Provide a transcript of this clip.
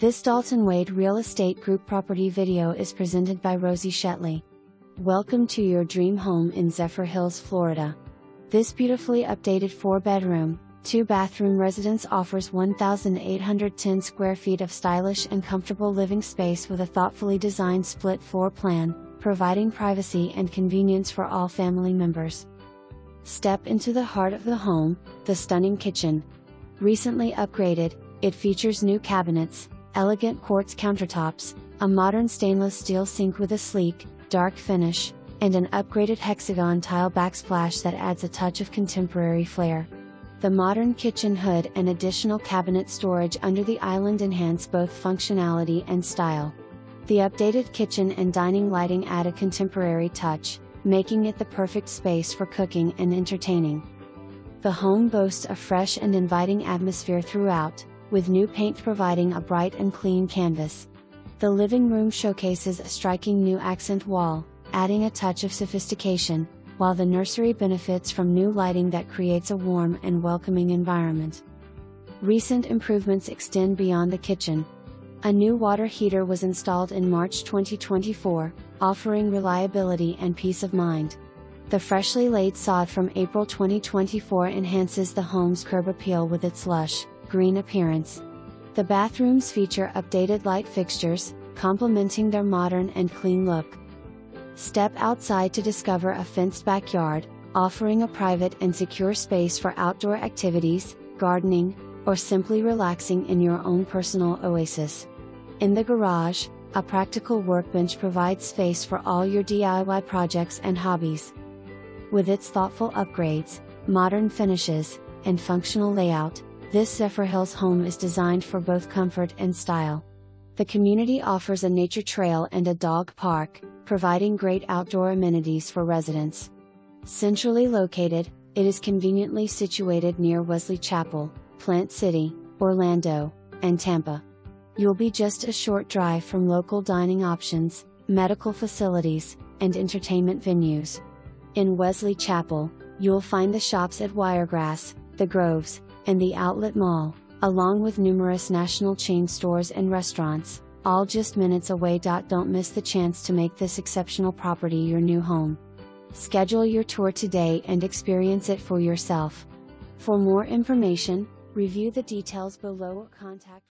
This Dalton Wade Real Estate Group property video is presented by Rosie Shetley. Welcome to your dream home in Zephyrhills, Florida. This beautifully updated 4-bedroom, 2-bathroom residence offers 1,810 square feet of stylish and comfortable living space with a thoughtfully designed split floor plan, providing privacy and convenience for all family members. Step into the heart of the home, the stunning kitchen. Recently upgraded, it features new cabinets, elegant quartz countertops, a modern stainless steel sink with a sleek, dark finish, and an upgraded hexagon tile backsplash that adds a touch of contemporary flair. The modern kitchen hood and additional cabinet storage under the island enhance both functionality and style. The updated kitchen and dining lighting add a contemporary touch, making it the perfect space for cooking and entertaining. The home boasts a fresh and inviting atmosphere throughout, with new paint providing a bright and clean canvas. The living room showcases a striking new accent wall, adding a touch of sophistication, while the nursery benefits from new lighting that creates a warm and welcoming environment. Recent improvements extend beyond the kitchen. A new water heater was installed in March 2024, offering reliability and peace of mind. The freshly laid sod from April 2024 enhances the home's curb appeal with its lush, green appearance. The bathrooms feature updated light fixtures, complementing their modern and clean look. Step outside to discover a fenced backyard, offering a private and secure space for outdoor activities, gardening, or simply relaxing in your own personal oasis. In the garage, a practical workbench provides space for all your DIY projects and hobbies. With its thoughtful upgrades, modern finishes, and functional layout, this Zephyrhills home is designed for both comfort and style. The community offers a nature trail and a dog park, providing great outdoor amenities for residents. Centrally located, it is conveniently situated near Wesley Chapel, Plant City, Orlando, and Tampa. You'll be just a short drive from local dining options, medical facilities, and entertainment venues. In Wesley Chapel, you'll find the shops at Wiregrass, The Groves, and the Outlet Mall, along with numerous national chain stores and restaurants, all just minutes away. Don't miss the chance to make this exceptional property your new home. Schedule your tour today and experience it for yourself. For more information, review the details below or contact